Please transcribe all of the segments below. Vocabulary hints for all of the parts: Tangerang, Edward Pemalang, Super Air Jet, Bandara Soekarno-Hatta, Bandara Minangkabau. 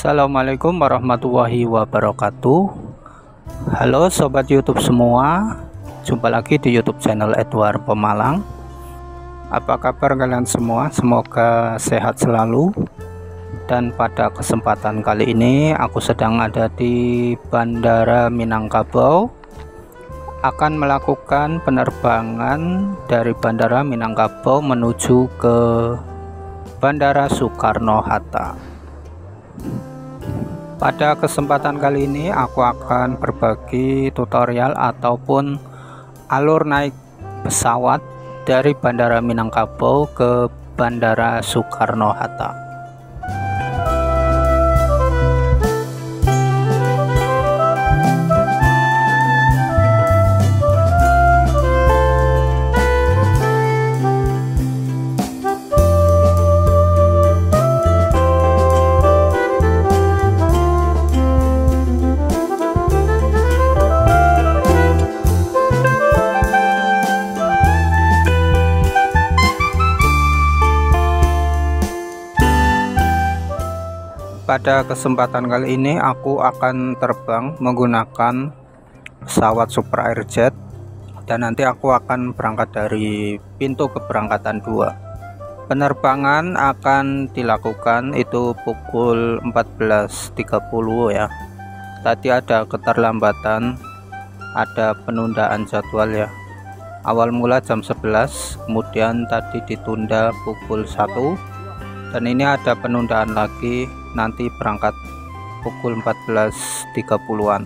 Assalamualaikum warahmatullahi wabarakatuh. Halo sobat YouTube semua, jumpa lagi di YouTube channel Edward Pemalang. Apa kabar kalian semua? Semoga sehat selalu. Dan pada kesempatan kali ini aku sedang ada di Bandara Minangkabau, akan melakukan penerbangan dari Bandara Minangkabau menuju ke Bandara Soekarno-Hatta. Pada kesempatan kali ini aku akan berbagi tutorial ataupun alur naik pesawat dari Bandara Minangkabau ke Bandara Soekarno-Hatta. Pada kesempatan kali ini aku akan terbang menggunakan pesawat Super Air Jet dan nanti aku akan berangkat dari pintu keberangkatan 2. Penerbangan akan dilakukan itu pukul 14.30 ya. Tadi ada keterlambatan, ada penundaan jadwal ya. Awal mula jam 11, kemudian tadi ditunda pukul 1 dan ini ada penundaan lagi, nanti berangkat pukul 14.30-an.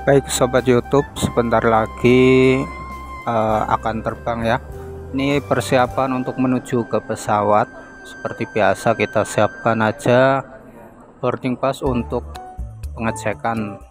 Baik sobat YouTube, sebentar lagi akan terbang ya. Ini persiapan untuk menuju ke pesawat. Seperti biasa kita siapkan aja boarding pass untuk pengecekan.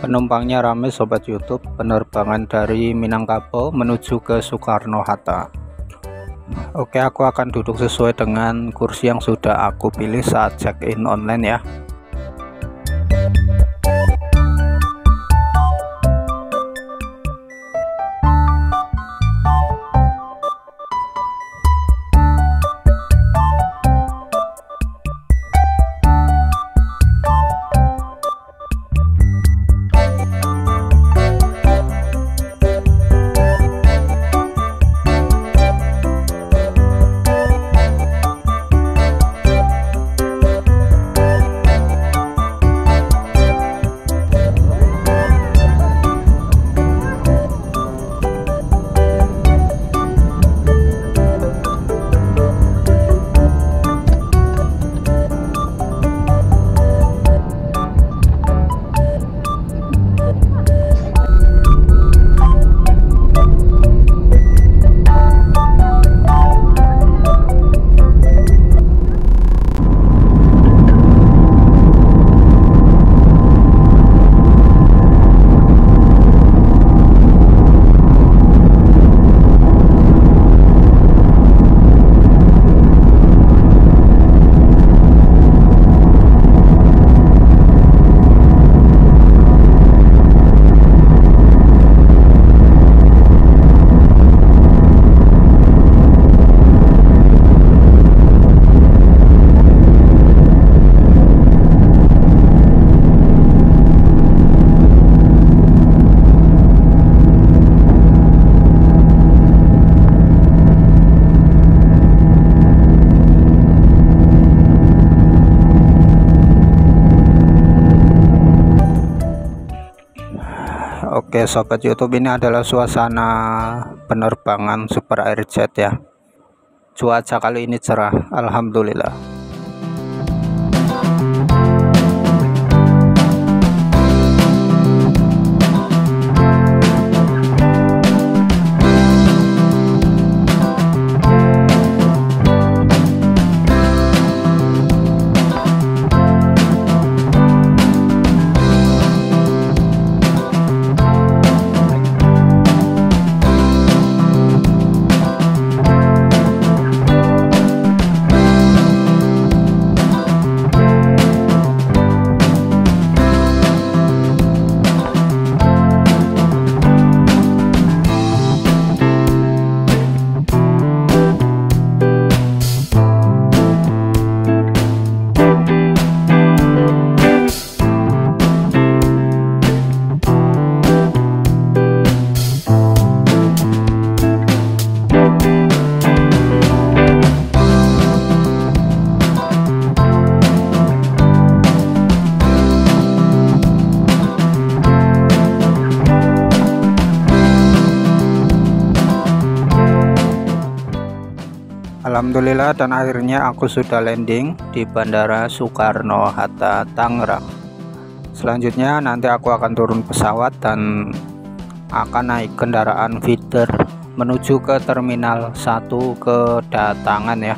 Penumpangnya rame sobat YouTube. Penerbangan dari Minangkabau menuju ke Soekarno Hatta. Oke, aku akan duduk sesuai dengan kursi yang sudah aku pilih saat check-in online ya. Oke sobat YouTube, ini adalah suasana penerbangan Super Air Jet ya. Cuaca kali ini cerah, alhamdulillah. Alhamdulillah, dan akhirnya aku sudah landing di Bandara Soekarno Hatta Tangerang. Selanjutnya nanti aku akan turun pesawat dan akan naik kendaraan feeder menuju ke Terminal 1 kedatangan ya.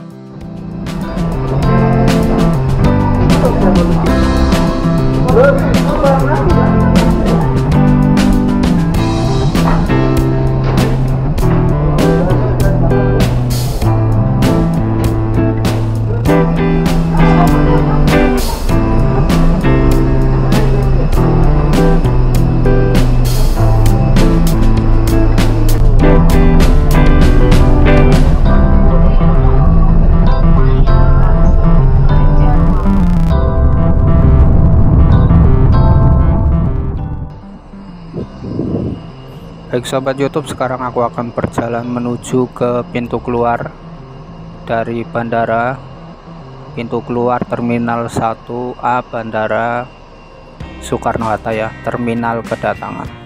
Baik sobat YouTube, sekarang aku akan berjalan menuju ke pintu keluar dari bandara, pintu keluar Terminal 1A Bandara Soekarno-Hatta ya, terminal kedatangan.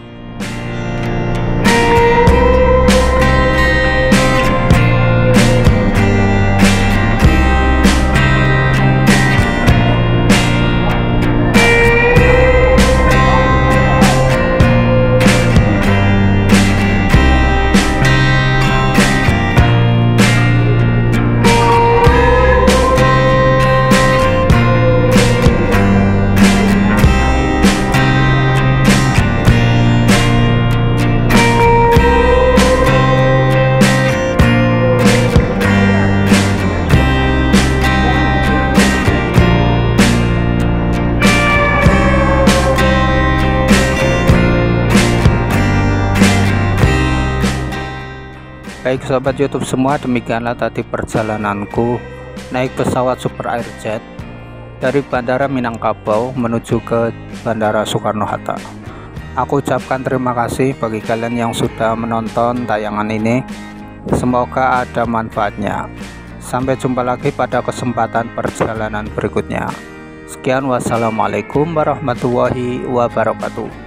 Baik sahabat YouTube semua, demikianlah tadi perjalananku naik pesawat Super Air Jet dari Bandara Minangkabau menuju ke Bandara Soekarno-Hatta. Aku ucapkan terima kasih bagi kalian yang sudah menonton tayangan ini. Semoga ada manfaatnya. Sampai jumpa lagi pada kesempatan perjalanan berikutnya. Sekian, wassalamualaikum warahmatullahi wabarakatuh.